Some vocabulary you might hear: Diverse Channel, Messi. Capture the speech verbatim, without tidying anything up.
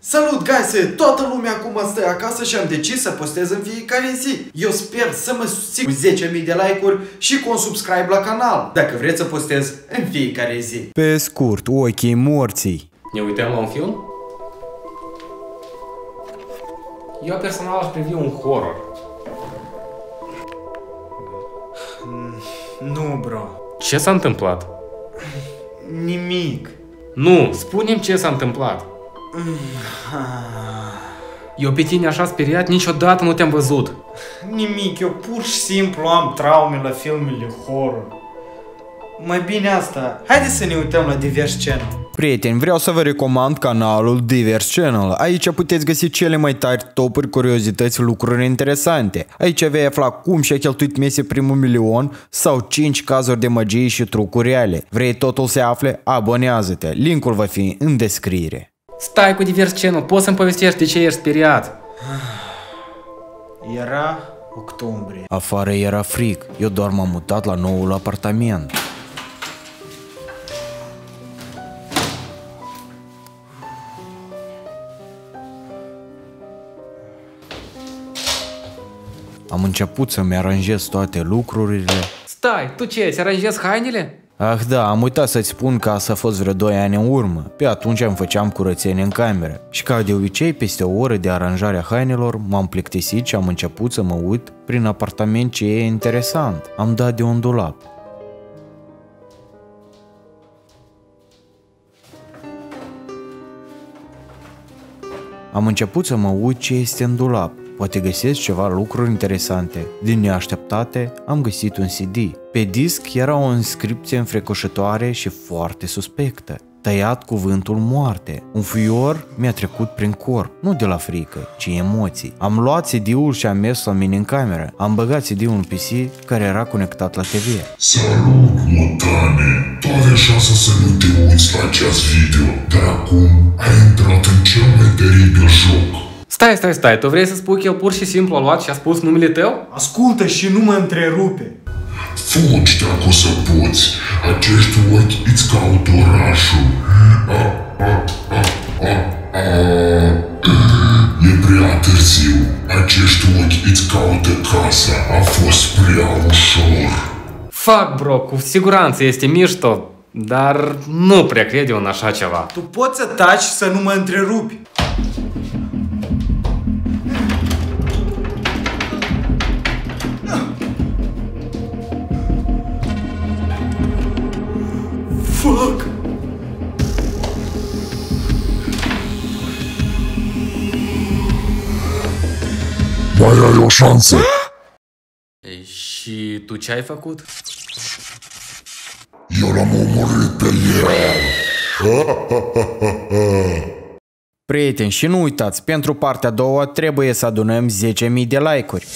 Salut, guys! Toată lumea acum stă acasă și am decis să postez în fiecare zi. Eu sper să mă susțin cu zece mii de like-uri și cu un subscribe la canal, dacă vreți să postez în fiecare zi. Pe scurt, ochii morții. Ne uităm la un film? Eu personal aș privi un horror. Nu, bro. Ce s-a întâmplat? Nimic. Nu, spune-mi ce s-a întâmplat. Eu pe tine așa speriat niciodată nu te-am văzut. Nimic, eu pur și simplu am traume la filmele horror. Mai bine asta, haideți să ne uităm la Diverse Channel. Prieteni, vreau să vă recomand canalul Diverse Channel. Aici puteți găsi cele mai tari topuri, curiozități, lucruri interesante. Aici vei afla cum și-a cheltuit Messi primul milion sau cinci cazuri de magie și trucuri reale. Vrei totul să afle? Abonează-te. Linkul va fi în descriere. Stai cu Diverse Channel, poți să-mi povestești de ce ești speriat? Era octombrie. Afară era frig, eu doar m-am mutat la noul apartament. Am început să-mi aranjez toate lucrurile. Stai, tu ce, îți aranjezi hainele? Ah da, am uitat să-ți spun că asta a fost vreo doi ani în urmă. Pe atunci îmi făceam curățenie în cameră. Și ca de obicei, peste o oră de aranjarea hainelor, m-am plictisit și am început să mă uit prin apartament ce e interesant. Am dat de un dulap. Am început să mă uit ce este în dulap. Poate găsesc ceva lucruri interesante. Din neașteptate, am găsit un C D. Pe disc era o inscripție înfricoșătoare și foarte suspectă. Tăiat cuvântul moarte. Un fior mi-a trecut prin corp, nu de la frică, ci emoții. Am luat C D-ul și am mers la mine în cameră. Am băgat C D-ul în P C care era conectat la T V. Salut, mutane! Tu aveai șansa să nu te uiți la acest video, dar acum ai intrat în cel mai teribil joc. Stai, stai, stai, tu vrei să spui că el pur și simplu a luat și a spus numele tău? Ascultă și nu mă întrerupe! Fugi dacă o să poți! Acești ochi îți caut orașul! A, a, a, a, a. E prea târziu! Acești ochi îți caută casa! A fost prea ușor! Fac, bro, cu siguranță este mișto, dar nu prea cred eu în așa ceva. Tu poți să taci și să nu mă întrerupi! Fuck! Mai ai o șansă! E, și tu ce ai făcut? Eu l-am omorât pe el! Prieteni, și nu uitați, pentru partea a doua trebuie să adunăm zece mii de like-uri.